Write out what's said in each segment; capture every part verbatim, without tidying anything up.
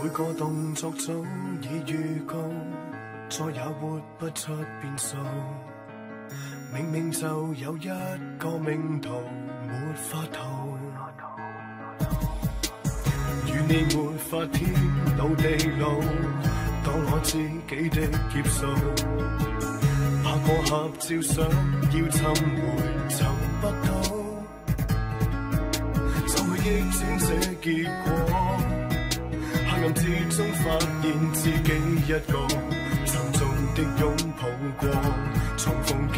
每個動作早已預告，再也活不出變數。明明就有一個命途，沒法逃。與你沒法天老地老，當我自己的劫數，拍過合照想要尋回，尋不到，怎去逆轉這結果？ 暗之中發現自己一個，沉重的擁抱過，重逢竟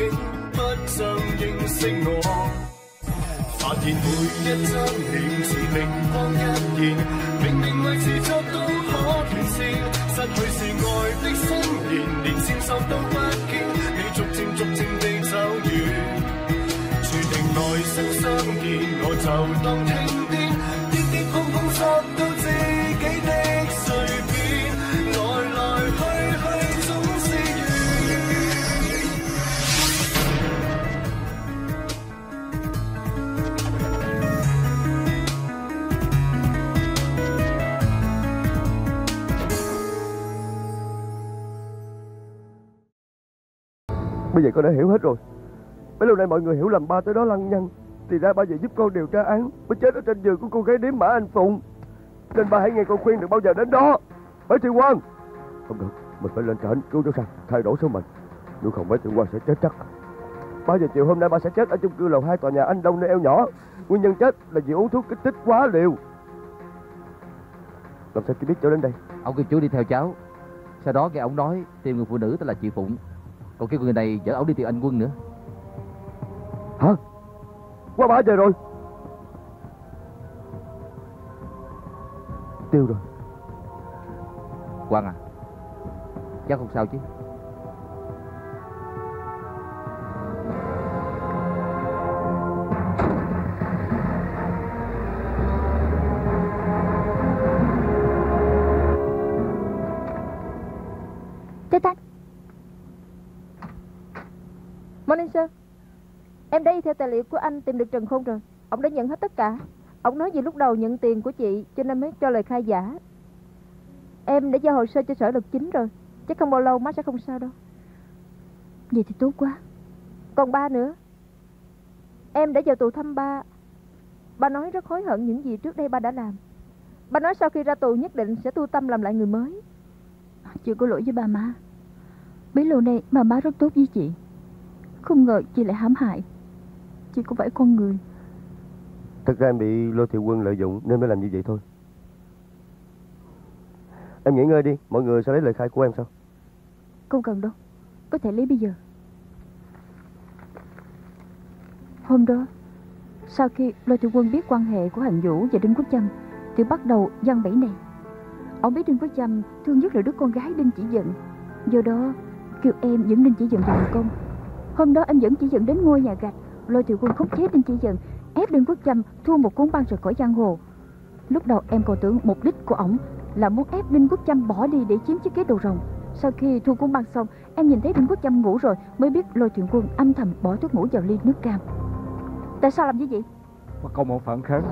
不曾認識我。發現每一張臉似明光一現，明明為自作都可斷線，失去是愛的宣言，連線索都不見，你逐漸逐漸地走遠，注定來生相見，我就當聽見，跌跌碰碰索到知。 Bây giờ con đã hiểu hết rồi. Bấy lâu nay mọi người hiểu lầm ba tới đó lăng nhăng, thì ra ba về giúp con điều tra án mới chết ở trên giường của cô gái điếm Mã Anh Phụng. Nên ba hãy nghe con khuyên đừng bao giờ đến đó. Mấy Thiên Quang, không được, mình phải lên trển cứu nó ra, thay đổi số mệnh. Nếu không mấy Thiên Quang sẽ chết chắc. Ba giờ chiều hôm nay ba sẽ chết ở chung cư lầu hai tòa nhà Anh Đông nơi eo nhỏ. Nguyên nhân chết là vì uống thuốc kích thích quá liều. Làm sao chỉ biết cháu đến đây? Ông kêu chú đi theo cháu. Sau đó nghe ông nói tìm người phụ nữ tên là chị Phụng. Còn cái người này dẫn ổng đi tìm anh Quân nữa. Hả? Quá bả trời rồi. Tiêu rồi. Quang à, chắc không sao chứ? Tết Tách. Morning sir. Em đã đi theo tài liệu của anh tìm được Trần Khôn rồi. Ông đã nhận hết tất cả. Ông nói gì lúc đầu nhận tiền của chị cho nên mới cho lời khai giả. Em đã giao hồ sơ cho sở luật chính rồi. Chắc không bao lâu má sẽ không sao đâu. Vậy thì tốt quá. Còn ba nữa, em đã vào tù thăm ba. Ba nói rất hối hận những gì trước đây ba đã làm. Ba nói sau khi ra tù nhất định sẽ tu tâm làm lại người mới. Chị có lỗi với ba má. Bấy lâu nay bà má rất tốt với chị, không ngờ chị lại hãm hại. Chị có phải con người. Thật ra em bị Lôi Thiệu Quân lợi dụng nên mới làm như vậy thôi. Em nghỉ ngơi đi, mọi người sẽ lấy lời khai của em sau. Không cần đâu, có thể lấy bây giờ. Hôm đó, sau khi Lôi Thiệu Quân biết quan hệ của Hằng Vũ và Đinh Quốc Châm, thì bắt đầu giăng bẫy này. Ông biết Đinh Quốc Châm thương nhất là đứa con gái Đinh Chí Dận, do đó kêu em dẫn Đinh Chí Dận vào công. Hôm đó em dẫn Chí Dận đến ngôi nhà gạch, Lôi Thiệu Quân khống chế Đinh Chí Dận, ép Đinh Quốc Châm thua một cuốn băng rời khỏi giang hồ. Lúc đầu em còn tưởng mục đích của ổng là muốn ép Đinh Quốc Châm bỏ đi để chiếm chiếc ghế đầu rồng. Sau khi thua cuốn băng xong, em nhìn thấy Đinh Quốc Châm ngủ rồi mới biết Lôi Thiệu Quân âm thầm bỏ thuốc ngủ vào ly nước cam. Tại sao làm như vậy? Mà còn một phản kháng.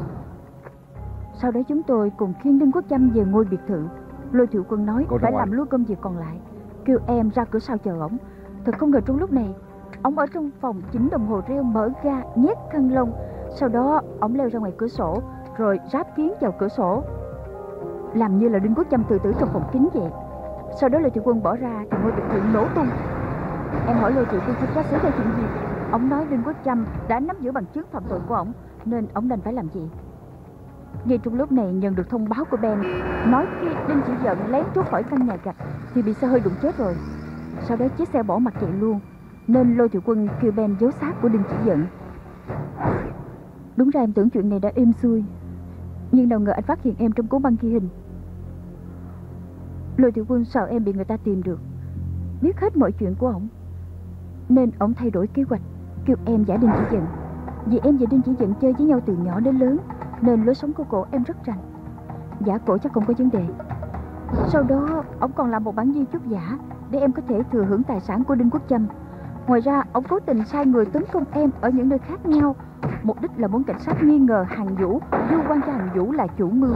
Sau đó chúng tôi cùng khiêng Đinh Quốc Châm về ngôi biệt thự. Lôi Thiệu Quân nói phải làm luôn công việc còn lại, kêu em ra cửa sau chờ ổng. Thật không ngờ trong lúc này ổng ở trong phòng chỉnh đồng hồ reo, mở ga nhét khăn lông. Sau đó ổng leo ra ngoài cửa sổ rồi ráp kiến vào cửa sổ, làm như là Đinh Quốc Châm tự tử trong phòng kín vậy. Sau đó Lôi Thiệu Quân bỏ ra thì ngôi biệt thự nổ tung. Em hỏi Lôi Thiệu Quân không có xảy ra chuyện gì, ổng nói Đinh Quốc Châm đã nắm giữ bằng chứng phạm tội của ổng nên ổng đành phải làm gì. Ngay trong lúc này nhận được thông báo của Ben nói khi Đinh Chí Dận lén trốn khỏi căn nhà gạch thì bị xe hơi đụng chết rồi. Sau đó chiếc xe bỏ mặt chạy luôn nên Lôi Thiệu Quân kêu Ben giấu xác của Đinh Chí Dận. Đúng ra em tưởng chuyện này đã êm xuôi, nhưng nào ngờ anh phát hiện em trong cuốn băng ghi hình. Lôi Thiệu Quân sợ em bị người ta tìm được, biết hết mọi chuyện của ổng nên ổng thay đổi kế hoạch, kêu em giả Đinh Chí Dận. Vì em và Đinh Chí Dận chơi với nhau từ nhỏ đến lớn nên lối sống của cổ em rất rành. Giả cổ chắc không có vấn đề. Sau đó ổng còn làm một bản di chúc giả để em có thể thừa hưởng tài sản của Đinh Quốc Châm. Ngoài ra ổng cố tình sai người tấn công em ở những nơi khác nhau, mục đích là muốn cảnh sát nghi ngờ Hằng Vũ, liên quan cho Hằng Vũ là chủ mưu.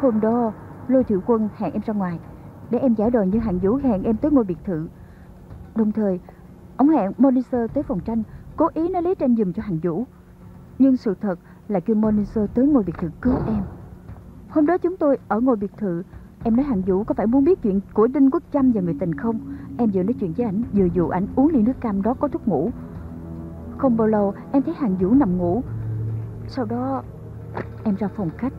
Hôm đó Lôi Thiệu Quân hẹn em ra ngoài để em giả đời như Hằng Vũ hẹn em tới ngôi biệt thự. Đồng thời, ông hẹn Moniser tới phòng tranh, cố ý nó lấy tranh giùm cho Hằng Vũ. Nhưng sự thật là kêu Moniser tới ngôi biệt thự cứu em. Hôm đó chúng tôi ở ngôi biệt thự, em nói Hằng Vũ có phải muốn biết chuyện của Đinh Quốc Châm và người tình không? Em vừa nói chuyện với ảnh, vừa dụ ảnh uống ly nước cam đó có thuốc ngủ. Không bao lâu em thấy Hằng Vũ nằm ngủ. Sau đó em ra phòng khách,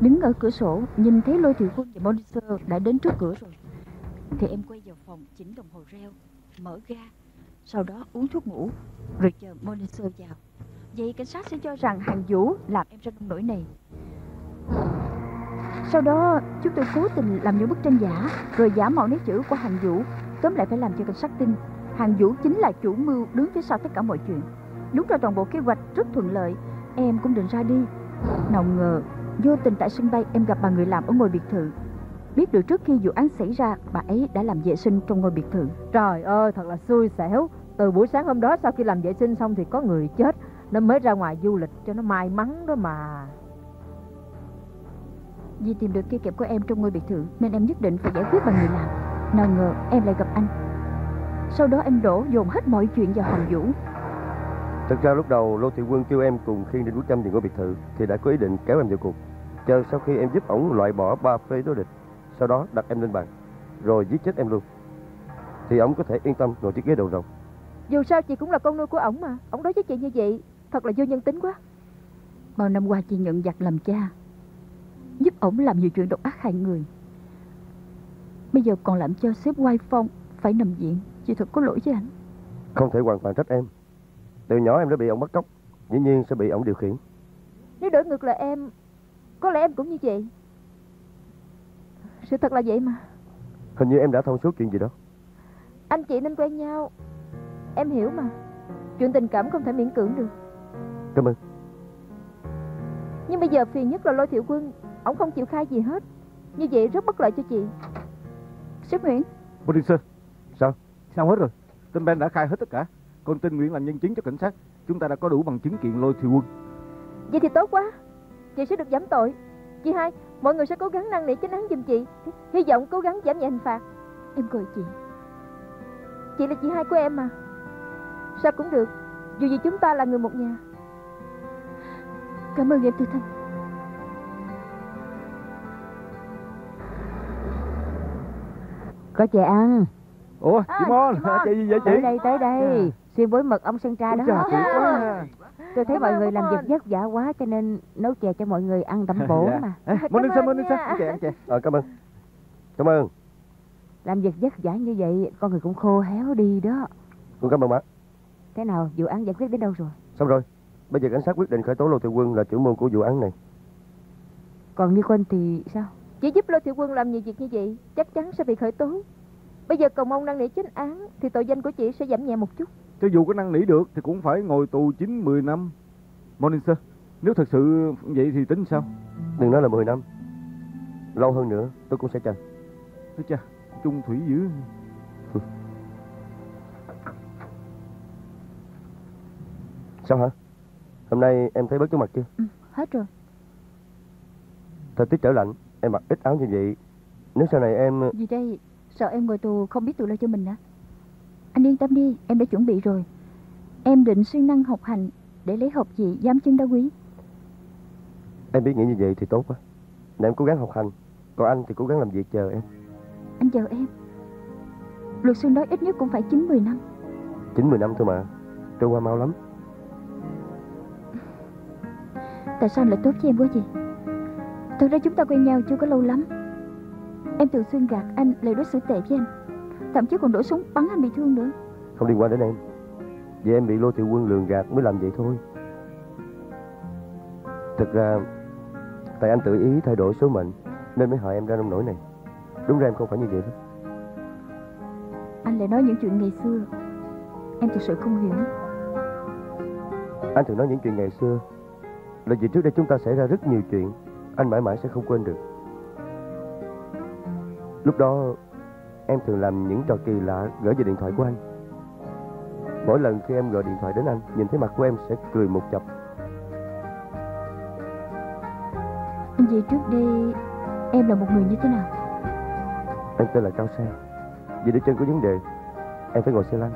đứng ở cửa sổ nhìn thấy Lôi Thiệu Quân và Moniser đã đến trước cửa rồi. Thì em quay vào phòng chỉnh đồng hồ reo, mở ga, sau đó uống thuốc ngủ, rồi chờ Moniser vào. Vậy cảnh sát sẽ cho rằng Hằng Vũ làm em ra nông nỗi này. Sau đó chúng tôi cố tình làm những bức tranh giả, rồi giả mạo nét chữ của Hằng Vũ. Tóm lại phải làm cho cảnh sát tin Hằng Vũ chính là chủ mưu đứng phía sau tất cả mọi chuyện. Đúng là toàn bộ kế hoạch rất thuận lợi. Em cũng định ra đi. Nào ngờ vô tình tại sân bay em gặp bà người làm ở ngôi biệt thự. Biết được trước khi vụ án xảy ra, bà ấy đã làm vệ sinh trong ngôi biệt thự. Trời ơi, thật là xui xẻo. Từ buổi sáng hôm đó sau khi làm vệ sinh xong thì có người chết, nên mới ra ngoài du lịch cho nó may mắn đó mà. Vì tìm được cây kẹp của em trong ngôi biệt thự nên em nhất định phải giải quyết bằng người làm. Nào ngờ em lại gặp anh. Sau đó em đổ dồn hết mọi chuyện vào Hằng Vũ. Thực ra lúc đầu Lôi Thị Quân kêu em cùng khiêng Đinh Quốc Châm về ngôi biệt thự thì đã có ý định kéo em vào cuộc. Chờ sau khi em giúp ổng loại bỏ ba phê đối địch, sau đó đặt em lên bàn rồi giết chết em luôn, thì ổng có thể yên tâm ngồi chiếc ghế đầu rồng. Dù sao chị cũng là con nuôi của ổng mà, ổng đối với chị như vậy thật là vô nhân tính quá. Bao năm qua chị nhận giặc làm cha, giúp ổng làm nhiều chuyện độc ác hại người, bây giờ còn làm cho sếp Quay Phong phải nằm viện. Chị thật có lỗi với anh. Không thể hoàn toàn trách em. Từ nhỏ em đã bị ổng bắt cóc, dĩ nhiên sẽ bị ổng điều khiển. Nếu đổi ngược lại em, có lẽ em cũng như vậy. Sự thật là vậy mà. Hình như em đã thông suốt chuyện gì đó. Anh chị nên quen nhau. Em hiểu mà. Chuyện tình cảm không thể miễn cưỡng được. Cảm ơn. Nhưng bây giờ phiền nhất là Lôi Thiệu Quân. Ổng không chịu khai gì hết. Như vậy rất bất lợi cho chị. Sếp Nguyễn. Producer. Sao? Sao hết rồi? Tên Ben đã khai hết tất cả. Còn tên Nguyễn làm nhân chứng cho cảnh sát. Chúng ta đã có đủ bằng chứng kiện Lôi Thiệu Quân. Vậy thì tốt quá. Chị sẽ được giảm tội. Chị hai, mọi người sẽ cố gắng năn nỉ chánh án giùm chị. Hy vọng cố gắng giảm nhẹ hình phạt. Em cười chị. Chị là chị hai của em mà. Sao cũng được, dù gì chúng ta là người một nhà. Cảm ơn em Tư Thanh. Có chè ăn. Ủa chị Mon, chị gì vậy chị? Tới đây, tới đây. Xuyên bối mật ông Sơn Tra đó. Tôi thấy mọi người làm việc vất vả quá cho nên nấu chè cho mọi người ăn đậm bổ mà. Món ăn sao, món ăn sao? Chè ăn chè. Ờ cảm ơn, cảm ơn. Làm việc vất vả như vậy con người cũng khô héo đi đó. Con cảm ơn má. Thế nào, vụ án giải quyết đến đâu rồi? Xong rồi, bây giờ cảnh sát quyết định khởi tố Lôi Thiệu Quân là chủ mưu của vụ án này. Còn Nicole thì sao? Chỉ giúp Lôi Thiệu Quân làm nhiều việc như vậy chắc chắn sẽ bị khởi tố. Bây giờ còn mong năn nỉ chính án thì tội danh của chị sẽ giảm nhẹ một chút. Cho dù có năn nỉ được thì cũng phải ngồi tù chín mười năm. Monitor, nếu thật sự vậy thì tính sao? Đừng nói là mười năm, lâu hơn nữa tôi cũng sẽ chờ. Thôi cha, chung thủy dữ. Sao hả? Hôm nay em thấy bớt chóng mặt chưa? Ừ, hết rồi. Thời tiết trở lạnh, em mặc ít áo như vậy. Nếu sau này em... Vì đây, sợ em ngồi tù không biết tự lo cho mình hả? Anh yên tâm đi, em đã chuẩn bị rồi. Em định siêng năng học hành để lấy học vị giám chứng đá quý. Em biết nghĩ như vậy thì tốt quá. Để em cố gắng học hành, còn anh thì cố gắng làm việc chờ em. Anh chờ em. Luật sư nói ít nhất cũng phải chín mười năm. chín mười năm thôi mà, trôi qua mau lắm. Tại sao anh lại tốt với em quá vậy? Thật ra chúng ta quen nhau chưa có lâu lắm. Em thường xuyên gạt anh, lại đối xử tệ với anh, thậm chí còn đổ súng bắn anh bị thương nữa. Không liên quan đến em. Vì em bị Lôi Thiệu Quân lường gạt mới làm vậy thôi. Thật ra tại anh tự ý thay đổi số mệnh nên mới hại em ra nông nỗi này. Đúng ra em không phải như vậy đó. Anh lại nói những chuyện ngày xưa, em thực sự không hiểu. Anh thường nói những chuyện ngày xưa là vì trước đây chúng ta xảy ra rất nhiều chuyện anh mãi mãi sẽ không quên được. Lúc đó em thường làm những trò kỳ lạ gửi về điện thoại của anh. Mỗi lần khi em gọi điện thoại đến anh, nhìn thấy mặt của em sẽ cười một chập. Vì trước đây Em là một người như thế nào? Em tên là Cao San. Vì đứa chân có vấn đề, em phải ngồi xe lăn.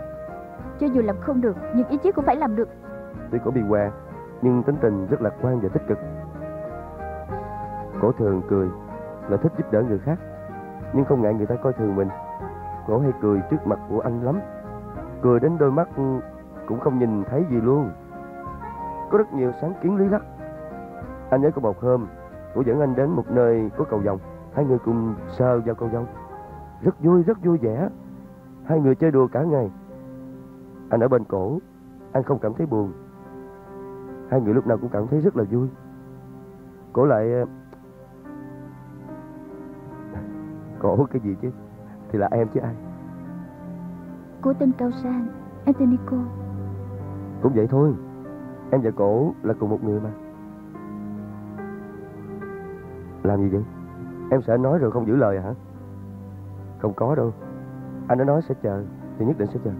Cho dù làm không được, nhưng ý chí cũng phải làm được. Tuy cổ bị què, nhưng tính tình rất lạc quan và tích cực. Cổ thường cười, là thích giúp đỡ người khác, nhưng không ngại người ta coi thường mình. Cổ hay cười trước mặt của anh lắm, cười đến đôi mắt cũng không nhìn thấy gì luôn. Có rất nhiều sáng kiến lý lắc. Anh nhớ có một hôm, cổ dẫn anh đến một nơi có cầu vồng. Hai người cùng sờ vào cầu vồng, rất vui, rất vui vẻ. Hai người chơi đùa cả ngày. Anh ở bên cổ, anh không cảm thấy buồn. Hai người lúc nào cũng cảm thấy rất là vui. Cổ lại... Cổ cái gì chứ? Thì là em chứ ai. Cô tên Cao Sang, em tên Nicole. Cũng vậy thôi, em và cổ là cùng một người mà. Làm gì vậy? Em sợ nói rồi không giữ lời hả? Không có đâu. Anh đã nói sẽ chờ thì nhất định sẽ chờ.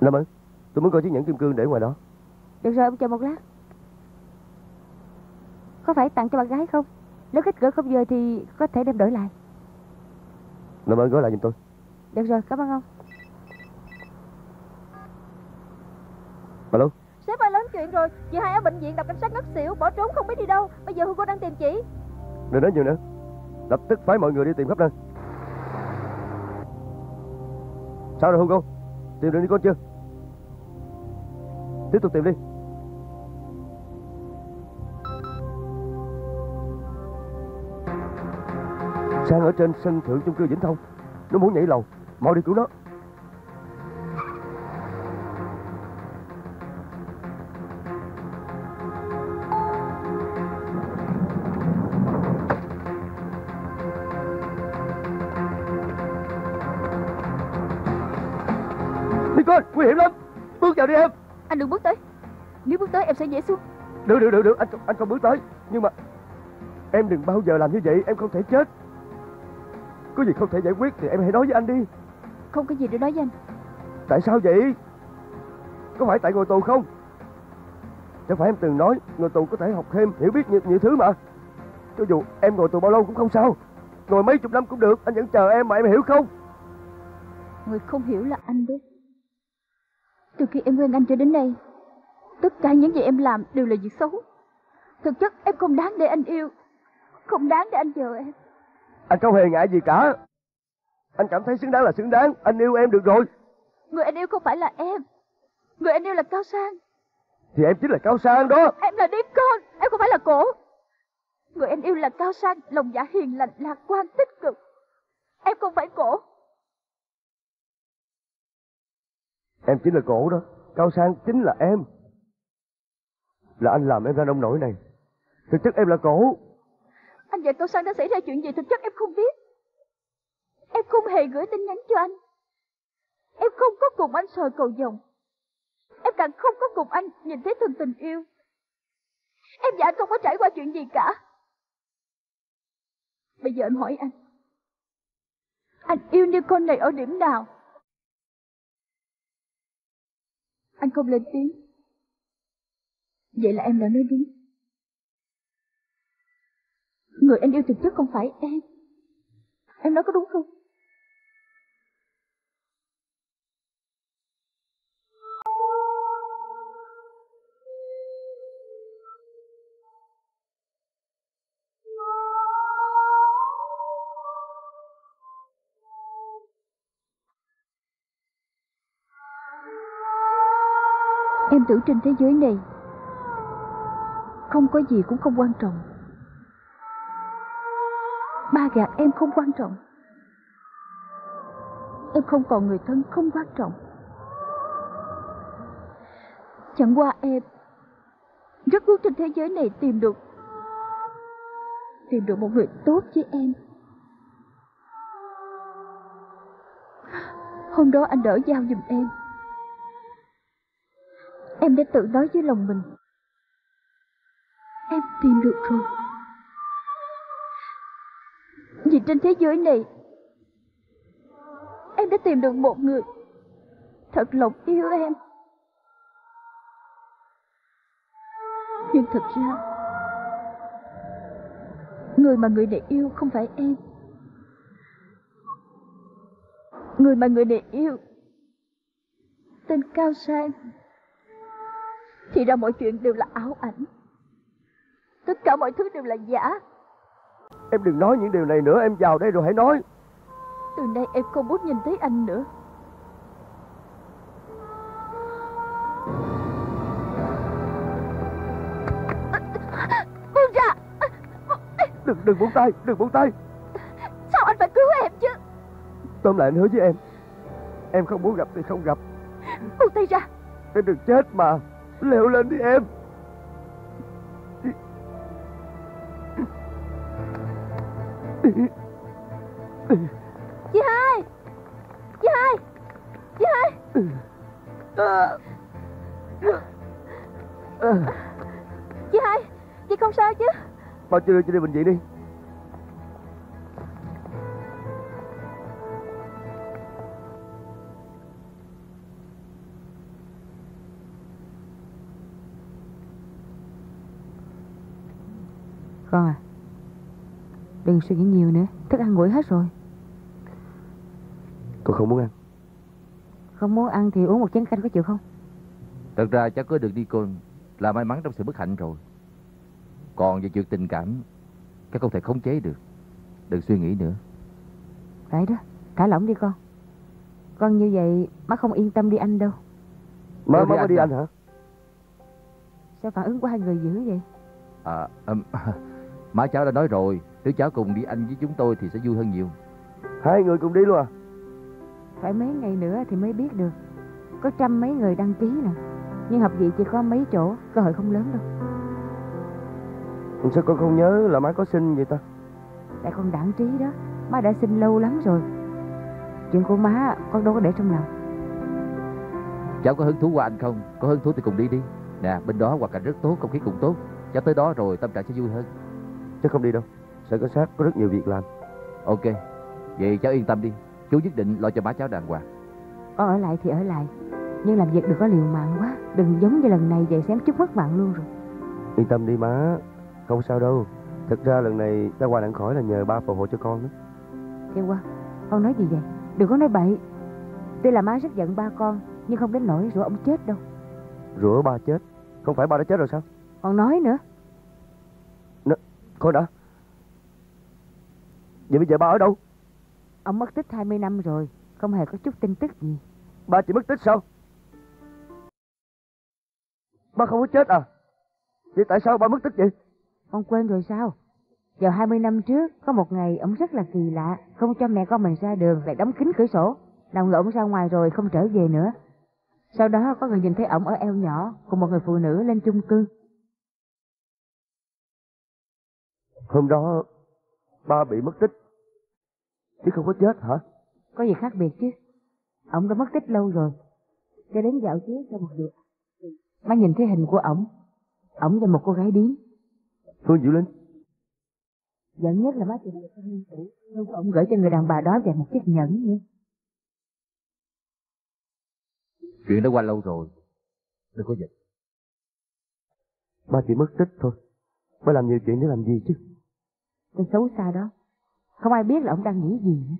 Lâm ơi, tôi muốn coi chiếc nhẫn kim cương để ngoài đó. Được rồi, ông chờ một lát. Có phải tặng cho bạn gái không? Nếu khách gửi không về thì có thể đem đổi lại. Lâm ơi, gửi lại giùm tôi. Được rồi, cảm ơn ông. Alo. Sếp ơi, lớn chuyện rồi. Chị hai ở bệnh viện đập cảnh sát ngất xỉu, bỏ trốn không biết đi đâu. Bây giờ Hương cô đang tìm chị. Đừng nói nhiều nữa, lập tức phái mọi người đi tìm khắp nơi. Sao rồi Hương cô? Tìm được đi con chưa? Tiếp tục tìm đi. Sang ở trên sân thượng chung cư Vĩnh Thông. Nó muốn nhảy lầu, mau đi cứu nó. Nicole, nguy hiểm lắm, bước vào đi em. Anh đừng bước tới, nếu bước tới em sẽ dễ xuống. Được được được được, anh anh không bước tới, nhưng mà em đừng bao giờ làm như vậy, em không thể chết. Có gì không thể giải quyết thì em hãy nói với anh đi. Không có gì để nói với anh. Tại sao vậy? Có phải tại ngồi tù không? Chẳng phải em từng nói ngồi tù có thể học thêm, hiểu biết nhiều, nhiều thứ mà. Cho dù em ngồi tù bao lâu cũng không sao, ngồi mấy chục năm cũng được, anh vẫn chờ em mà, em hiểu không? Người không hiểu là anh đấy. Từ khi em quen anh cho đến nay, tất cả những gì em làm đều là việc xấu. Thực chất em không đáng để anh yêu, không đáng để anh chờ em. Anh không hề ngại gì cả. Anh cảm thấy xứng đáng là xứng đáng. Anh yêu em được rồi. Người anh yêu không phải là em. Người anh yêu là Cao Sang. Thì em chính là Cao Sang đó. Em là Đinh Con, em không phải là cổ. Người anh yêu là Cao Sang, lòng dạ hiền lành, lạc quan, tích cực. Em không phải cổ. Em chính là cổ đó. Cao Sang chính là em. Là anh làm em ra nông nổi này. Thực chất em là cổ. Anh và Cao Sang đã xảy ra chuyện gì thực chất em không biết. Em không hề gửi tin nhắn cho anh. Em không có cùng anh sờ cầu vồng. Em càng không có cùng anh nhìn thấy thương tình yêu. Em và anh không có trải qua chuyện gì cả. Bây giờ em hỏi anh, anh yêu Nicole này ở điểm nào? Anh không lên tiếng. Vậy là em đã nói đúng. Người anh yêu thực chất không phải em. Em nói có đúng không? Em tưởng trên thế giới này không có gì cũng không quan trọng. Ba gạt em không quan trọng. Em không còn người thân không quan trọng. Chẳng qua em rất muốn trên thế giới này tìm được Tìm được một người tốt với em. Hôm đó anh đỡ dao giùm em. Em đã tự nói với lòng mình, em tìm được rồi. Vì trên thế giới này, em đã tìm được một người thật lòng yêu em. Nhưng thật ra, người mà người này yêu không phải em. Người mà người này yêu tên Cao San. Thì ra mọi chuyện đều là ảo ảnh, tất cả mọi thứ đều là giả. Em đừng nói những điều này nữa, em vào đây rồi hãy nói. Từ nay em không muốn nhìn thấy anh nữa. Buông ra. Đừng, đừng buông tay, đừng buông tay. Sao anh phải cứu em chứ? Tóm lại anh hứa với em, em không muốn gặp thì không gặp. Buông tay ra. Em đừng chết mà, leo lên đi em. Chị hai, chị hai, chị hai. Chị hai, chị không sao chứ? Bao nhiêu chị đi bệnh viện đi. Con à, đừng suy nghĩ nhiều nữa, thức ăn nguội hết rồi. Con không muốn ăn. Không muốn ăn thì uống một chén canh có chịu không? Thật ra cháu có được đi con là may mắn trong sự bất hạnh rồi. Còn về chuyện tình cảm, cháu không thể khống chế được. Đừng suy nghĩ nữa. Phải đó, thả lỏng đi con. Con như vậy má không yên tâm đi anh đâu. Má má có đi anh hả? Sao phản ứng của hai người dữ vậy? À, um, má cháu đã nói rồi, nếu cháu cùng đi anh với chúng tôi thì sẽ vui hơn nhiều. Hai người cùng đi luôn à? Phải mấy ngày nữa thì mới biết được. Có trăm mấy người đăng ký nè, nhưng học vị chỉ có mấy chỗ, cơ hội không lớn đâu. Sao con không nhớ là má có xin vậy ta? Tại con đản trí đó, má đã xin lâu lắm rồi. Chuyện của má con đâu có để trong lòng. Cháu có hứng thú qua anh không? Có hứng thú thì cùng đi đi. Nè, bên đó hoạt cảnh rất tốt, không khí cũng tốt. Cháu tới đó rồi tâm trạng sẽ vui hơn. Cháu không đi đâu, sợ có sát, có rất nhiều việc làm. Ok, vậy cháu yên tâm đi. Chú nhất định lo cho má cháu đàng hoàng. Con ở lại thì ở lại, nhưng làm việc đừng có liều mạng quá. Đừng giống như lần này vậy, xém chút mất mạng luôn rồi. Yên tâm đi má, không sao đâu. Thật ra lần này ra ngoài đặng khỏi là nhờ ba phù hộ cho con đó. Thiên Quang, con nói gì vậy? Đừng có nói bậy. Tuy là má rất giận ba con, nhưng không đến nỗi rủa ông chết đâu. Rủa ba chết? Không phải ba đã chết rồi sao? Còn nói nữa. N Thôi đã. Vậy bây giờ ba ở đâu? Ông mất tích hai mươi năm rồi, không hề có chút tin tức gì. Ba chỉ mất tích sao? Ba không có chết à? Vậy tại sao ba mất tích vậy? Con quên rồi sao? Vào hai mươi năm trước, có một ngày ông rất là kỳ lạ, không cho mẹ con mình ra đường, lại đóng kín cửa sổ, làm lộn ra ngoài rồi không trở về nữa. Sau đó có người nhìn thấy ổng ở eo nhỏ cùng một người phụ nữ lên chung cư. Hôm đó ba bị mất tích chứ không có chết hả? Có gì khác biệt chứ, ổng đã mất tích lâu rồi. Cho đến dạo trước sau một dịp, má nhìn thấy hình của ổng. Ổng là một cô gái điếm. Phương Diệu Linh. Giận nhất là má tìm được thanh niên cũ, nhưng ổng gửi cho người đàn bà đó về một chiếc nhẫn nữa. Chuyện đã qua lâu rồi, đừng có giận. Ba chỉ mất tích thôi, ba làm nhiều chuyện để làm gì chứ? Tôi xấu xa đó, không ai biết là ông đang nghĩ gì nữa.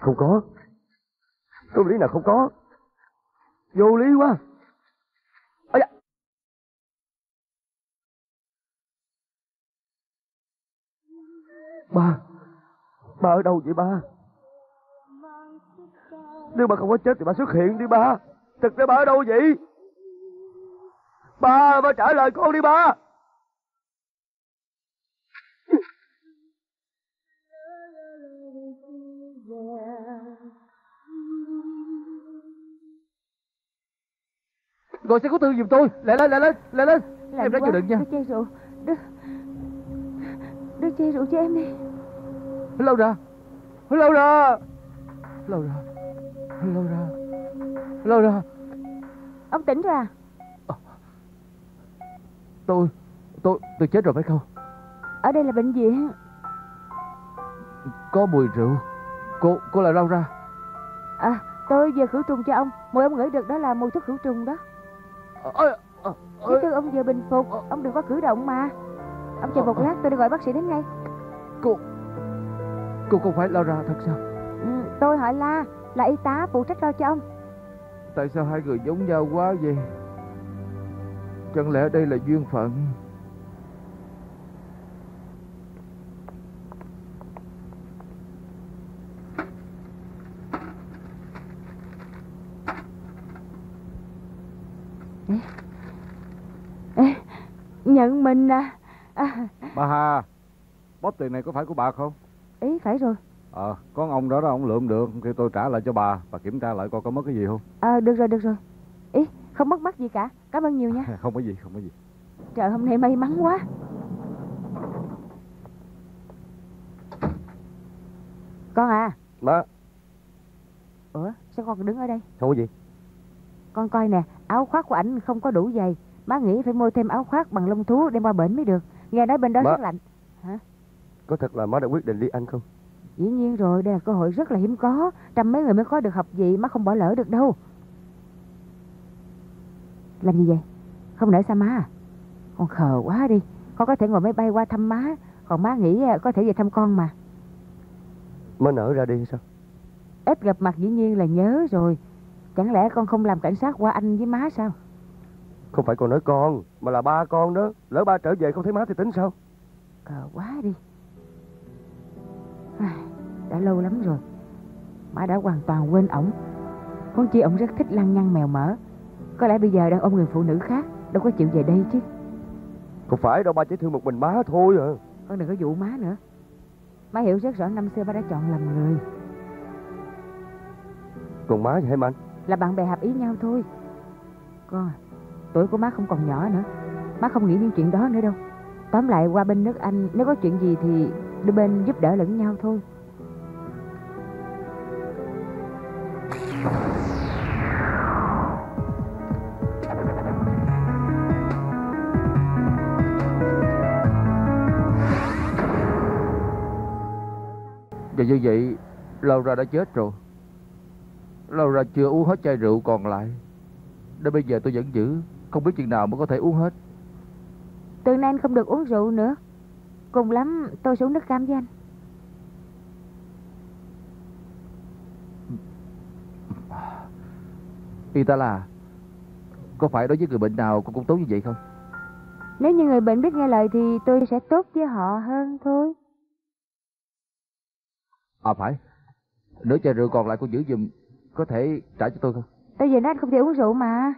Không có, có lý nào không có, vô lý quá. Ba, ba ở đâu vậy ba? Nếu ba không có chết thì ba xuất hiện đi ba. Thật ra ba ở đâu vậy? Ba, ba trả lời con đi ba. Gọi xe cứu thương giùm tôi. Lại lên, lại lên, lại lên. Em đã chịu đựng nha. Đưa chai rượu cho em đi. Lâu ra, lâu ra, lâu ra, lâu ra, lâu ra. Ông tỉnh rồi à? Tôi, tôi, tôi chết rồi phải không? Ở đây là bệnh viện. có mùi rượu. Cô, cô lại đâu ra? À, tôi về khử trùng cho ông. Mùi ông ngửi được đó là mùi thuốc khử trùng đó. Chứ tôi ông về bình phục, ông đừng có cử động mà. Ông chờ một lát, tôi đi gọi bác sĩ đến ngay. Cô, cô không phải Laura thật sao? Ừ, tôi hỏi La, là y tá phụ trách lo cho ông. Tại sao hai người giống nhau quá vậy? Chẳng lẽ đây là duyên phận? Nhận mình à, à. Bà Hà, bóp tiền này có phải của bà không? Ý, phải rồi. Ờ, à, có ông đó đó, ông lượm được thì tôi trả lại cho bà. Bà kiểm tra lại coi có mất cái gì không. Ờ, à, được rồi, được rồi. Ý, không mất mắc gì cả. Cảm ơn nhiều nha. Không có gì, không có gì. Trời, hôm nay may mắn quá. Con à. Bà. Ủa, sao con đứng ở đây? Sao gì? Con coi nè, áo khoác của ảnh không có đủ dày. Má nghĩ phải mua thêm áo khoác bằng lông thú đem qua bển mới được. Nghe nói bên đó rất lạnh. Hả? Có thật là má đã quyết định đi Anh không? Dĩ nhiên rồi, đây là cơ hội rất là hiếm có. Trăm mấy người mới có được học vị, má không bỏ lỡ được đâu. Làm gì vậy? Không nể sao má à? Con khờ quá đi. Con có thể ngồi máy bay qua thăm má. Còn má nghĩ có thể về thăm con mà. Má nở ra đi hay sao? Ít gặp mặt dĩ nhiên là nhớ rồi. Chẳng lẽ con không làm cảnh sát qua Anh với má sao? Không phải con nói con, mà là ba con đó. Lỡ ba trở về không thấy má thì tính sao? Cờ quá đi. À, đã lâu lắm rồi má đã hoàn toàn quên ổng. Con chị ổng rất thích lăng nhăng mèo mỡ. Có lẽ bây giờ đang ôm người phụ nữ khác, đâu có chịu về đây chứ. Không phải đâu, ba chỉ thương một mình má thôi à. Con đừng có dụ má nữa. Má hiểu rất rõ năm xưa ba đã chọn lầm người. Còn má thì hả anh? Là bạn bè hợp ý nhau thôi. Con à, tuổi của má không còn nhỏ nữa. Má không nghĩ những chuyện đó nữa đâu. Tóm lại qua bên nước Anh, nếu có chuyện gì thì đôi bên giúp đỡ lẫn nhau thôi. Và như vậy Laura đã chết rồi. Laura chưa uống hết chai rượu còn lại. Đến bây giờ tôi vẫn giữ. Không biết chừng nào mới có thể uống hết. Từ nay anh không được uống rượu nữa. Cùng lắm tôi sẽ uống nước cam với anh. Itala, có phải đối với người bệnh nào cô cũng tốt như vậy không? Nếu như người bệnh biết nghe lời thì tôi sẽ tốt với họ hơn thôi. À phải, nửa chai rượu còn lại cô giữ giùm, có thể trả cho tôi không? Tôi về nói anh không thể uống rượu mà.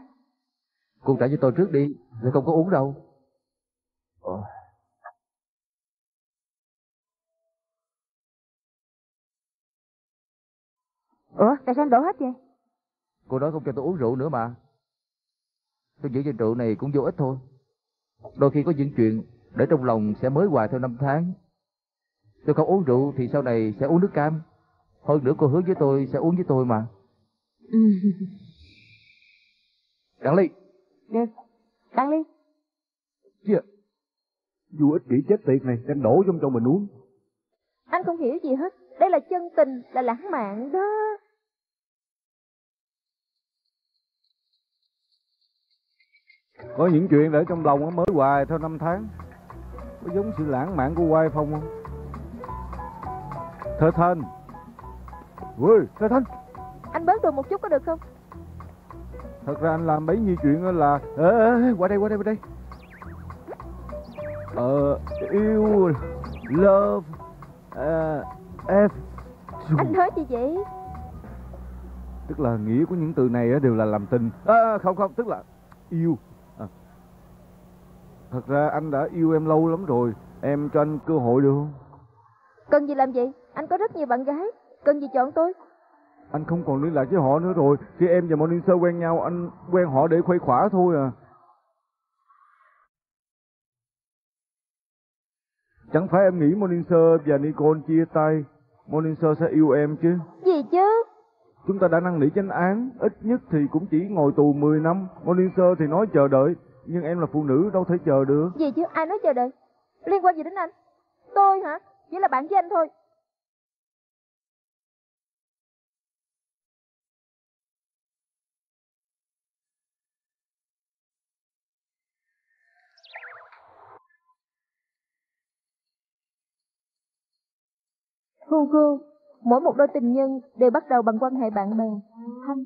Cô trả cho tôi trước đi, tôi không có uống đâu. Ủa? Ủa, tại sao anh đổ hết vậy? Cô nói không cho tôi uống rượu nữa mà. Tôi giữ chai rượu này cũng vô ích thôi. Đôi khi có những chuyện để trong lòng sẽ mới hoài theo năm tháng. Tôi không uống rượu thì sau này sẽ uống nước cam. Hơn nữa cô hứa với tôi sẽ uống với tôi mà. Cạn ly. Được, cạn ly. Chưa. Dù ích kỷ chết tiệt này đang đổ trong cho mình uống. Anh không hiểu gì hết. Đây là chân tình, là lãng mạn đó. Có những chuyện để trong lòng mới hoài theo năm tháng. Có giống sự lãng mạn của Hoài Phong không? Thơ Thanh. Ui, Thơ Thanh. Anh bớt đùa một chút có được không? Thật ra anh làm bấy nhiêu chuyện là... Ê, ê, qua đây, qua đây, qua đây. Ờ, yêu, love, uh, F. Anh nói gì vậy? Tức là nghĩa của những từ này đều là làm tình. À, không, không, tức là yêu. À. Thật ra anh đã yêu em lâu lắm rồi. Em cho anh cơ hội được không? Cần gì làm vậy? Anh có rất nhiều bạn gái. Cần gì chọn tôi? Anh không còn liên lạc với họ nữa rồi. Khi em và Monica quen nhau, anh quen họ để khuây khỏa thôi à. Chẳng phải em nghĩ Monica và Nicole chia tay, Monica sẽ yêu em chứ? Gì chứ? Chúng ta đã năn nỉ chánh án, ít nhất thì cũng chỉ ngồi tù mười năm. Monica thì nói chờ đợi, nhưng em là phụ nữ đâu thể chờ được. Gì chứ? Ai nói chờ đợi? Liên quan gì đến anh? Tôi hả? Chỉ là bạn với anh thôi. Hưu cưu, mỗi một đôi tình nhân đều bắt đầu bằng quan hệ bạn bè. Thanh.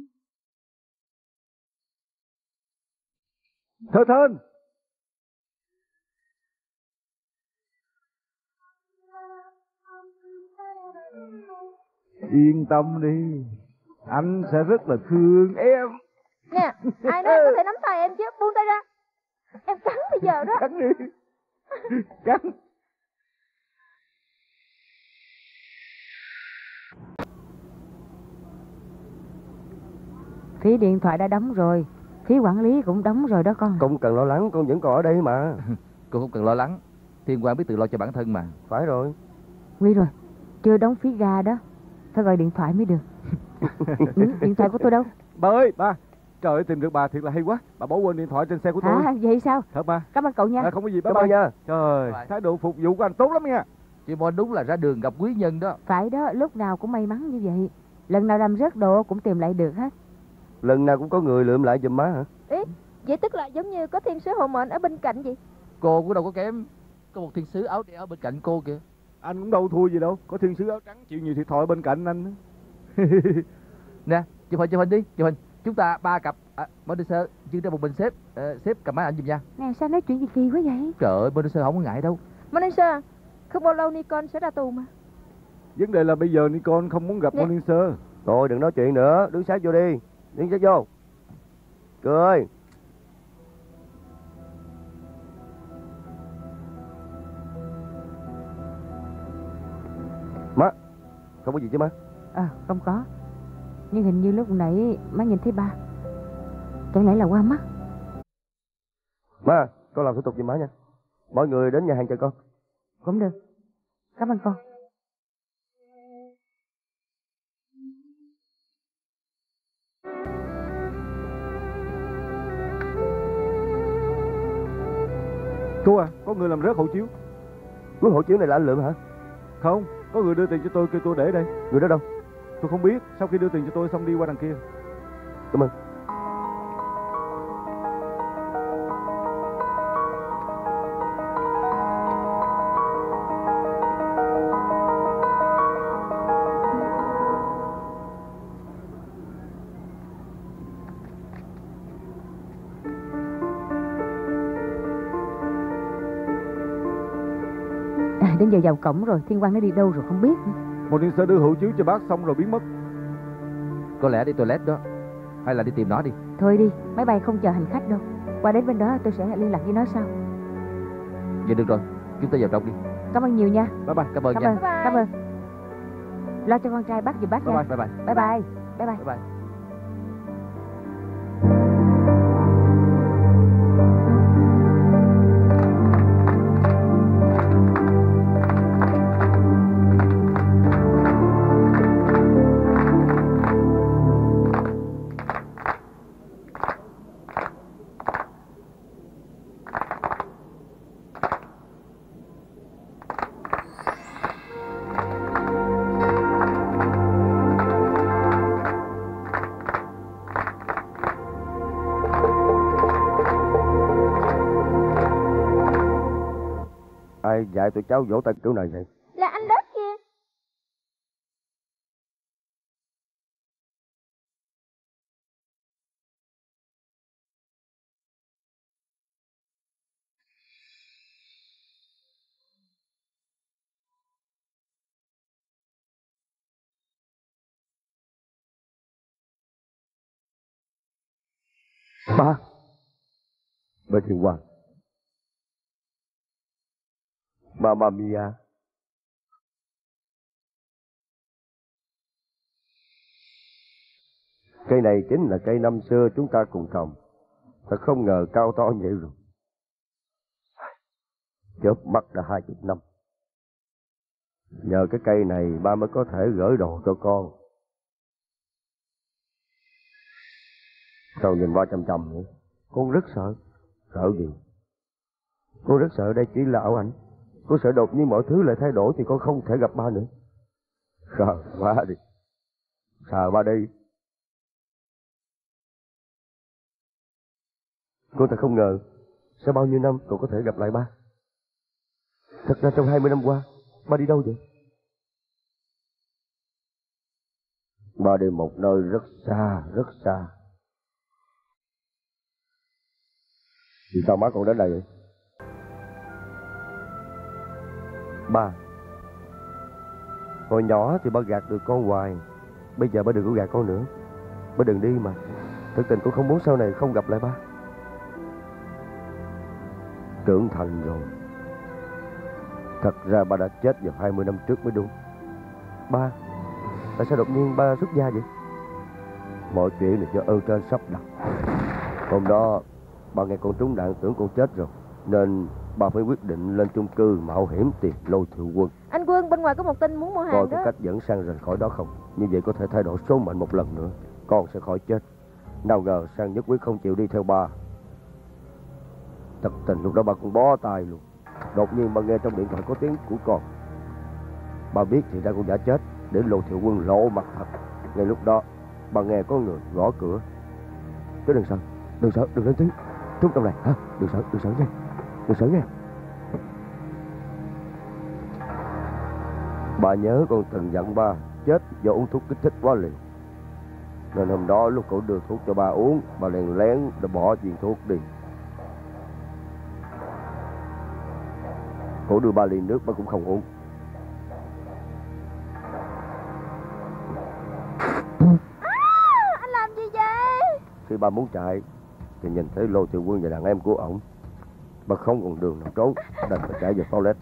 Thơ Thên. Yên tâm đi, anh sẽ rất là thương em. Nè, ai nói em có thể nắm tay em chứ? Buông tay ra. Em cắn bây giờ đó. Cắn đi. Cắn. Phí điện thoại đã đóng rồi, phí quản lý cũng đóng rồi đó con. Không cần lo lắng, con vẫn còn ở đây mà. Cô không cần lo lắng, Thiên Quang biết tự lo cho bản thân mà. Phải rồi. Nguy rồi, chưa đóng phí ga đó, phải gọi điện thoại mới được. Ừ, điện thoại của tôi đâu? Ba ơi, ba. Trời ơi, tìm được bà thiệt là hay quá. Bà bỏ quên điện thoại trên xe của tôi. À, vậy sao? Thật ba. Cảm ơn cậu nha. À, không có gì, bye bye nha. Trời, thái độ phục vụ của anh tốt lắm nha. Chị Mon đúng là ra đường gặp quý nhân đó. Phải đó, lúc nào cũng may mắn như vậy. Lần nào làm rớt đồ cũng tìm lại được hết. Lần nào cũng có người lượm lại giùm má hả? Ý, vậy tức là giống như có thiên sứ hộ mệnh ở bên cạnh vậy. Cô cũng đâu có kém. Có một thiên sứ áo đen ở bên cạnh cô kìa. Anh cũng đâu thua gì đâu. Có thiên sứ áo trắng chịu nhiều thiệt thòi bên cạnh anh. Nè, chụp hình, chụp hình đi, chụp hình. Chúng ta ba cặp, à, Monteser dư ra một mình sếp, à, sếp cầm máy ảnh giùm nha. Nè, sao nói chuyện gì kỳ quá vậy? Trời ơi, Monteser không có ngại đâu. Monteser, không bao lâu Nicole sẽ ra tù mà. Vấn đề là bây giờ Nicole không muốn gặp Monteser. Thôi đừng nói chuyện nữa, đứng sát vô đi. Đứng sát vô. Cười. Má, không có gì chứ má? À, không có. Nhưng hình như lúc nãy má nhìn thấy ba. Chẳng lẽ là qua mắt? Má, con làm thủ tục gì má nha. Mọi người đến nhà hàng chờ con. Cũng được. Cảm ơn con. Cô à, có người làm rớt hộ chiếu. Cái hộ chiếu này là anh lượm hả? Không, có người đưa tiền cho tôi kêu tôi để đây. Người đó đâu? Tôi không biết, sau khi đưa tiền cho tôi xong đi qua đằng kia. Cảm ơn. À, đến giờ vào cổng rồi, Thiên Quang nó đi đâu rồi không biết nữa. Một điện sơ đưa hộ chiếu cho bác xong rồi biến mất. Có lẽ đi toilet đó. Hay là đi tìm nó đi. Thôi đi, máy bay không chờ hành khách đâu. Qua đến bên đó tôi sẽ liên lạc với nó sau. Vậy được rồi, chúng ta vào trong đi. Cảm ơn nhiều nha. Bye bye. Cảm ơn nha. Cảm ơn. Lo cho con trai bác giùm bác nha. Bye bye. Bye bye. Bye bye. Bye bye. Dạy tụi cháu vỗ tay kiểu này vậy? Là anh đó kìa. Ba. Ba Thiên Quang. Mamma mia. Cây này chính là cây năm xưa chúng ta cùng trồng. Thật không ngờ cao to vậy rồi. Chớp mắt đã hai chục năm. Nhờ cái cây này ba mới có thể gửi đồ cho con. Sao nhìn ba chằm chằm nữa? Con rất sợ. Sợ gì? Cô rất sợ đây chỉ là ảo ảnh. Cô sợ đột nhiên mọi thứ lại thay đổi thì con không thể gặp ba nữa. Sợ ba đi. Sợ ba đi. Cô thật không ngờ sau bao nhiêu năm cậu có thể gặp lại ba. Thật ra trong hai mươi năm qua ba đi đâu vậy? bỏ đi một nơi rất xa, rất xa. Vì sao má con đến đây vậy? Ba, hồi nhỏ thì ba gạt được con hoài, bây giờ ba đừng có gạt con nữa. Ba đừng đi mà. Thực tình con không muốn sau này không gặp lại ba. Trưởng thành rồi. Thật ra ba đã chết vào hai mươi năm trước mới đúng. Ba, tại sao đột nhiên ba xuất gia vậy? Mọi chuyện là do ơn trên sắp đặt. Hôm đó ba ngày con trúng đạn tưởng con chết rồi, nên ba phải quyết định lên chung cư mạo hiểm tìm Lôi Thiệu Quân. Anh Quân, bên ngoài có một tin muốn mua hàng. Coi có cách dẫn Sang rời khỏi đó không? Như vậy có thể thay đổi số mệnh một lần nữa, con sẽ khỏi chết. Nào ngờ Sang nhất quyết không chịu đi theo ba. Thật tình lúc đó ba cũng bó tay luôn. Đột nhiên ba nghe trong điện thoại có tiếng của con. Ba biết thì ra con đã chết, để Lôi Thiệu Quân lộ mặt thật. Ngay lúc đó ba nghe có người gõ cửa. Cứ đừng sợ, đừng sợ, đừng lên tiếng. Trút trong này hả? Đừng sợ, đừng sợ nha, đừng sợ nha. Bà nhớ con từng dặn ba chết do uống thuốc kích thích quá liều, nên hôm đó lúc cậu đưa thuốc cho ba uống, bà liền lén để bỏ viên thuốc đi. Cậu đưa ba ly nước ba cũng không uống. À, anh làm gì vậy? Khi ba muốn chạy thì nhìn thấy Lôi Thiệu Quân và đàn em của ổng. Bà không còn đường nào trốn, đành phải chạy về toilet.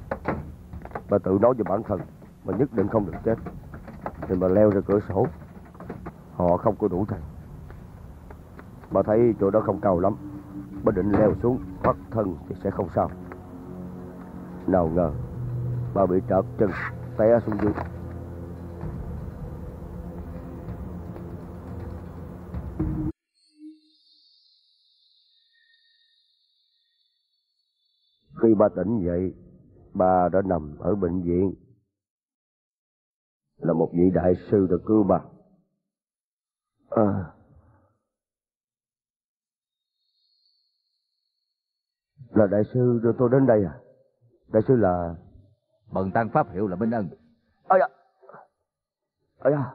Bà tự nói với bản thân mà nhất định không được chết, thì bà leo ra cửa sổ. Họ không có đủ thầy. Bà thấy chỗ đó không cao lắm, bà định leo xuống thoát thân thì sẽ không sao. Nào ngờ bà bị trợt chân té xuống dưới. Khi ba tỉnh dậy, ba đã nằm ở bệnh viện. Là một vị đại sư đã cứu ba. À, là đại sư đưa tôi đến đây à? Đại sư là... Bần tăng pháp hiệu là Minh Ân. Ây da, ây da,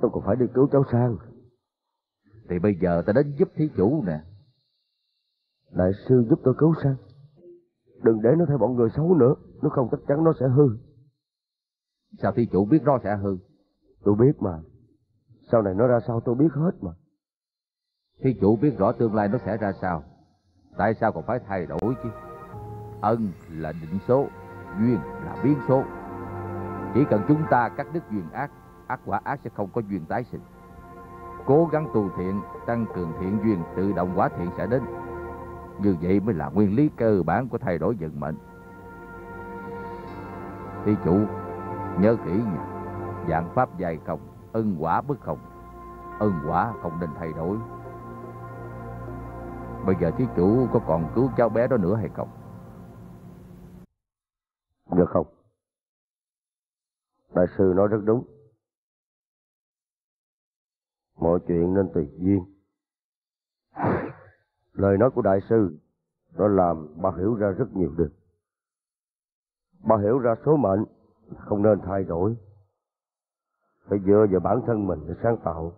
tôi còn phải đi cứu cháu Sang. Thì bây giờ ta đến giúp thí chủ nè. Đại sư giúp tôi cứu Sang, đừng để nó theo bọn người xấu nữa, nếu không chắc chắn nó sẽ hư. Sao thí chủ biết nó sẽ hư? Tôi biết mà, sau này nó ra sao tôi biết hết mà. Thí chủ biết rõ tương lai nó sẽ ra sao, tại sao còn phải thay đổi chứ? Ân là định số, duyên là biến số. Chỉ cần chúng ta cắt đứt duyên ác, ác quả ác sẽ không có duyên tái sinh. Cố gắng tu thiện, tăng cường thiện duyên, tự động quả thiện sẽ đến. Như vậy mới là nguyên lý cơ bản của thay đổi vận mệnh. Thí chủ nhớ kỹ nha, dạng pháp dài không, ân quả bất không. Ân quả không nên thay đổi. Bây giờ thí chủ có còn cứu cháu bé đó nữa hay không? Được không? Đại sư nói rất đúng. Mọi chuyện nên tùy duyên. Lời nói của đại sư đã làm bà hiểu ra rất nhiều điều. Bà hiểu ra số mệnh không nên thay đổi, phải dựa vào bản thân mình để sáng tạo.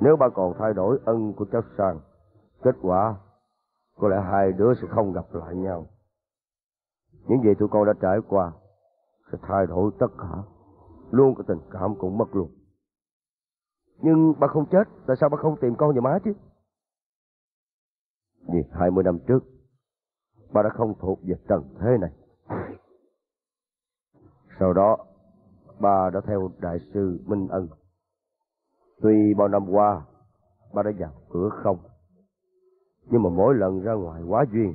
Nếu bà còn thay đổi ân của cháu Sang, kết quả có lẽ hai đứa sẽ không gặp lại nhau. Những gì tụi con đã trải qua sẽ thay đổi tất cả, luôn có tình cảm cũng mất luôn. Nhưng bà không chết, tại sao bà không tìm con và má chứ? Vì hai mươi năm trước bà đã không thuộc về trần thế này. Sau đó bà đã theo đại sư Minh Ân. Tuy bao năm qua bà đã vào cửa không, nhưng mà mỗi lần ra ngoài quá duyên,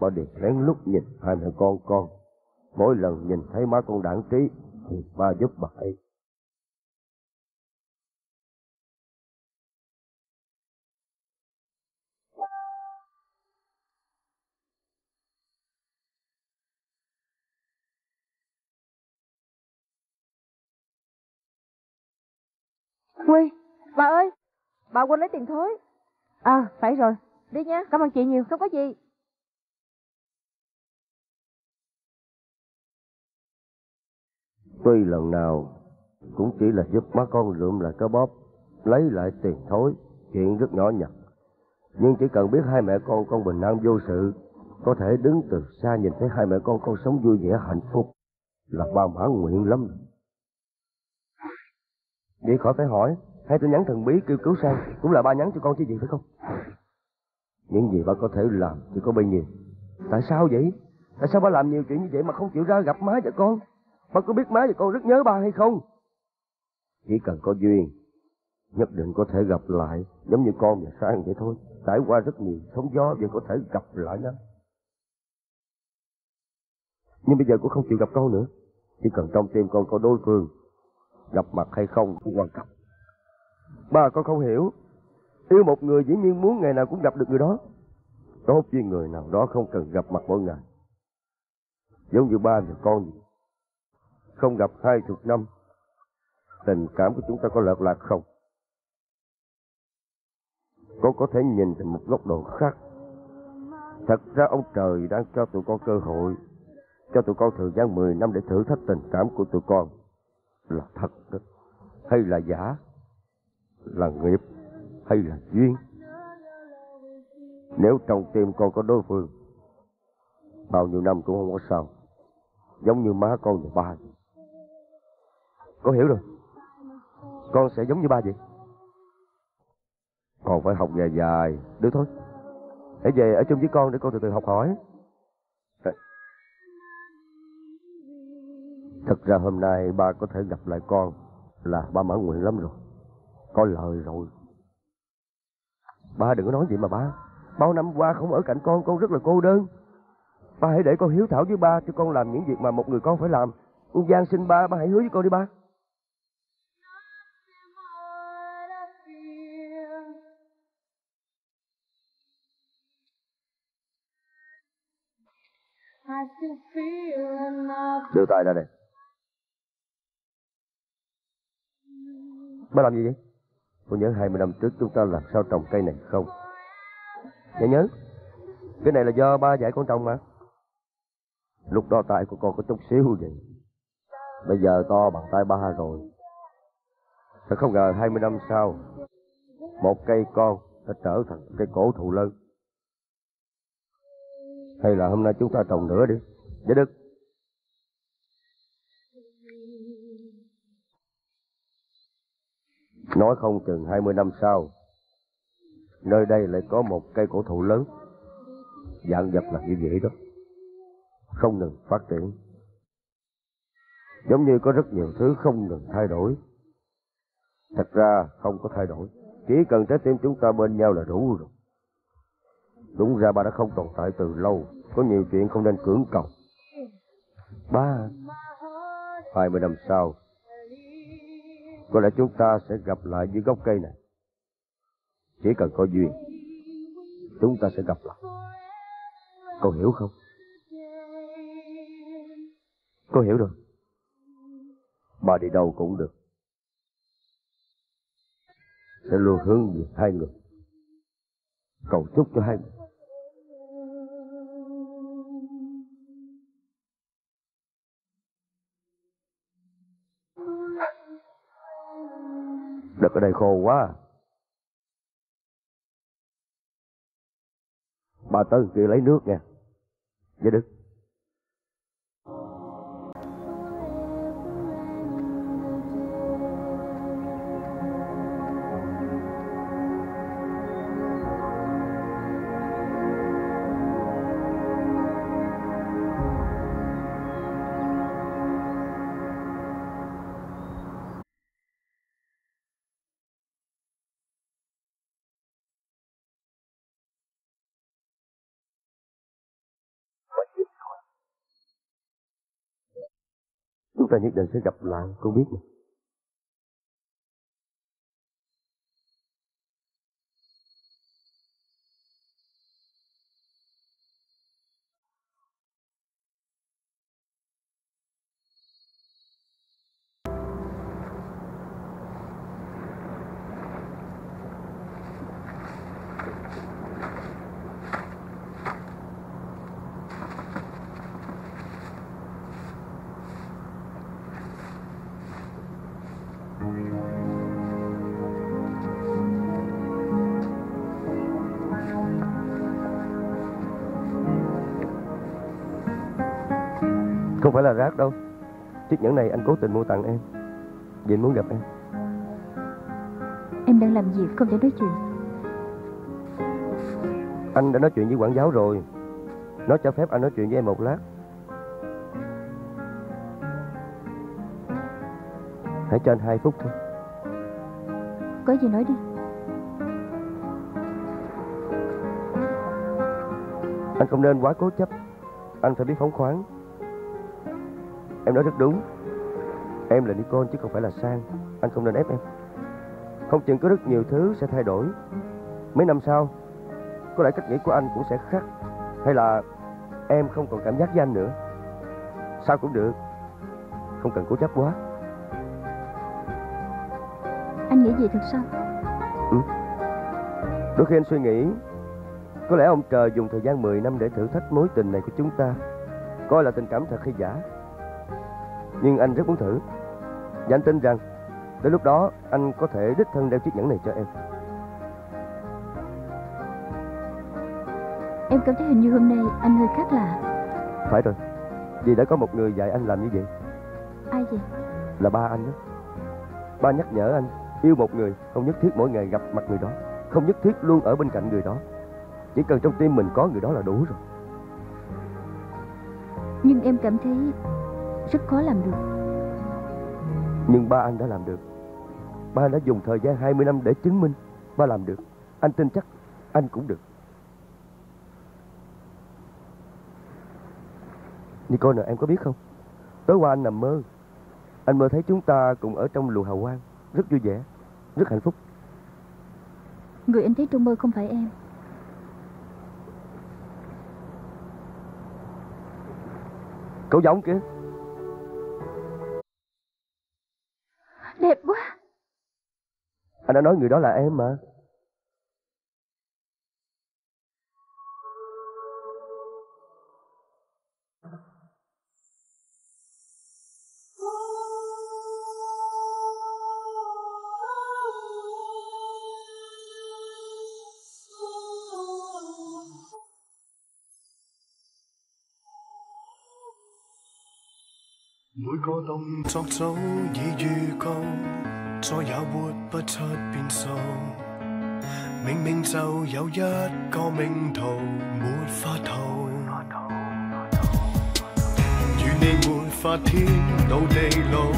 bà đều lén lút nhìn hai mẹ con con. Mỗi lần nhìn thấy má con đản trí thì ba giúp bà ấy. Quy, bà ơi, bà quên lấy tiền thối. À, phải rồi, đi nha. Cảm ơn chị nhiều. Không có gì. Tuy lần nào cũng chỉ là giúp má con lượm lại cái bóp, lấy lại tiền thối, chuyện rất nhỏ nhặt. Nhưng chỉ cần biết hai mẹ con con bình an vô sự, có thể đứng từ xa nhìn thấy hai mẹ con con sống vui vẻ hạnh phúc, là ba mãn nguyện lắm. Vậy khỏi phải hỏi, hay tin nhắn thần bí kêu cứu Sang cũng là ba nhắn cho con chứ gì, phải không? Những gì ba có thể làm chỉ có bấy nhiêu. Tại sao vậy? Tại sao ba làm nhiều chuyện như vậy mà không chịu ra gặp má và con? Ba có biết má và con rất nhớ ba hay không? Chỉ cần có duyên, nhất định có thể gặp lại, giống như con và Sang vậy thôi. Trải qua rất nhiều sóng gió vẫn có thể gặp lại nó. Nhưng bây giờ cũng không chịu gặp con nữa. Chỉ cần trong tim con có đối phương, gặp mặt hay không cũng quan trọng. Ba con không hiểu, yêu một người dĩ nhiên muốn ngày nào cũng gặp được người đó. Tốt với người nào đó không cần gặp mặt mỗi ngày. Giống như ba và con, không gặp hai chục năm, tình cảm của chúng ta có lợt lạc không? Con có thể nhìn từ một góc độ khác. Thật ra ông trời đang cho tụi con cơ hội, cho tụi con thời gian mười năm để thử thách tình cảm của tụi con là thật đó, hay là giả, là nghiệp hay là duyên. Nếu trong tim con có đối phương, bao nhiêu năm cũng không có sao. Giống như má con và ba vậy. Con hiểu rồi. Con sẽ giống như ba vậy. Còn phải học dài dài. Được thôi, hãy về ở chung với con để con từ từ học hỏi. Thật ra hôm nay ba có thể gặp lại con là ba mãn nguyện lắm rồi. Có lời rồi. Ba đừng có nói vậy mà ba. Bao năm qua không ở cạnh con, con rất là cô đơn. Ba hãy để con hiếu thảo với ba, cho con làm những việc mà một người con phải làm. Con van xin ba, ba hãy hứa với con đi ba. Đưa tay ra đây. Ba làm gì vậy? Con nhớ hai mươi năm trước chúng ta làm sao trồng cây này không? Nhớ nhớ. Cái này là do ba dạy con trồng mà. Lúc đó tay của con có chút xíu vậy. Bây giờ to bằng tay ba rồi. Thật không ngờ hai mươi năm sau, một cây con đã trở thành cây cổ thụ lớn. Hay là hôm nay chúng ta trồng nữa đi. Dạ được. Nói không chừng hai mươi năm sau, nơi đây lại có một cây cổ thụ lớn. Dạng vật là như vậy đó, không ngừng phát triển. Giống như có rất nhiều thứ không ngừng thay đổi. Thật ra không có thay đổi, chỉ cần trái tim chúng ta bên nhau là đủ rồi. Đúng ra ba đã không tồn tại từ lâu. Có nhiều chuyện không nên cưỡng cầu. Ba, hai mươi năm sau, có lẽ chúng ta sẽ gặp lại dưới gốc cây này. Chỉ cần có duyên, chúng ta sẽ gặp lại. Con hiểu không? Con hiểu rồi. Bà đi đâu cũng được, sẽ luôn hướng về hai người, cầu chúc cho hai người. Đất ở đây khô quá. Bà tới kia lấy nước nha. Dạ được. Chúng ta nhất định sẽ gặp lại, cô biết mà. Không phải là rác đâu. Chiếc nhẫn này anh cố tình mua tặng em vì anh muốn gặp em. Em đang làm gì không thể nói chuyện? Anh đã nói chuyện với quản giáo rồi. Nó cho phép anh nói chuyện với em một lát. Hãy cho anh hai phút thôi. Có gì nói đi. Anh không nên quá cố chấp. Anh phải biết phóng khoáng. Em nói rất đúng. Em là Nicole chứ không phải là Sang. Anh không nên ép em. Không chừng có rất nhiều thứ sẽ thay đổi. Mấy năm sau, có lẽ cách nghĩ của anh cũng sẽ khác. Hay là em không còn cảm giác với anh nữa. Sao cũng được. Không cần cố chấp quá. Anh nghĩ gì thật sao? Ừ. Đôi khi anh suy nghĩ, có lẽ ông trời dùng thời gian mười năm để thử thách mối tình này của chúng ta, coi là tình cảm thật hay giả. Nhưng anh rất muốn thử. Và anh tin rằng đến lúc đó anh có thể đích thân đeo chiếc nhẫn này cho em. Em cảm thấy hình như hôm nay anh hơi khác lạ. Phải rồi. Vì đã có một người dạy anh làm như vậy. Ai vậy? Là ba anh đó. Ba nhắc nhở anh yêu một người không nhất thiết mỗi ngày gặp mặt người đó, không nhất thiết luôn ở bên cạnh người đó. Chỉ cần trong tim mình có người đó là đủ rồi. Nhưng em cảm thấy rất khó làm được. Nhưng ba anh đã làm được. Ba anh đã dùng thời gian hai mươi năm để chứng minh. Ba làm được. Anh tin chắc anh cũng được. Nicole nè, em có biết không? Tối qua anh nằm mơ. Anh mơ thấy chúng ta cùng ở trong luồng hào quang. Rất vui vẻ, rất hạnh phúc. Người anh thấy trong mơ không phải em. Cậu giống kìa. Đẹp quá. Anh đã nói người đó là em mà.每個動作早已預告，再也活不出變數。明明就有一個命途，沒法逃。如你沒法天老地老，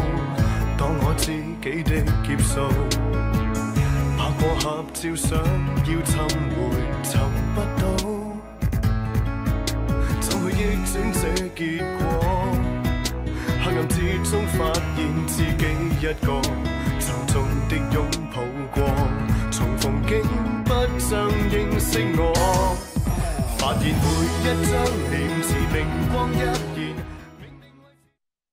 當我自己的劫數，拍過合照想要尋回，尋不到，怎去逆轉這結果？ 黑暗之中發現自己一個，沉重的擁抱過，重逢竟不曾認識我，發現每一張臉似明光一現。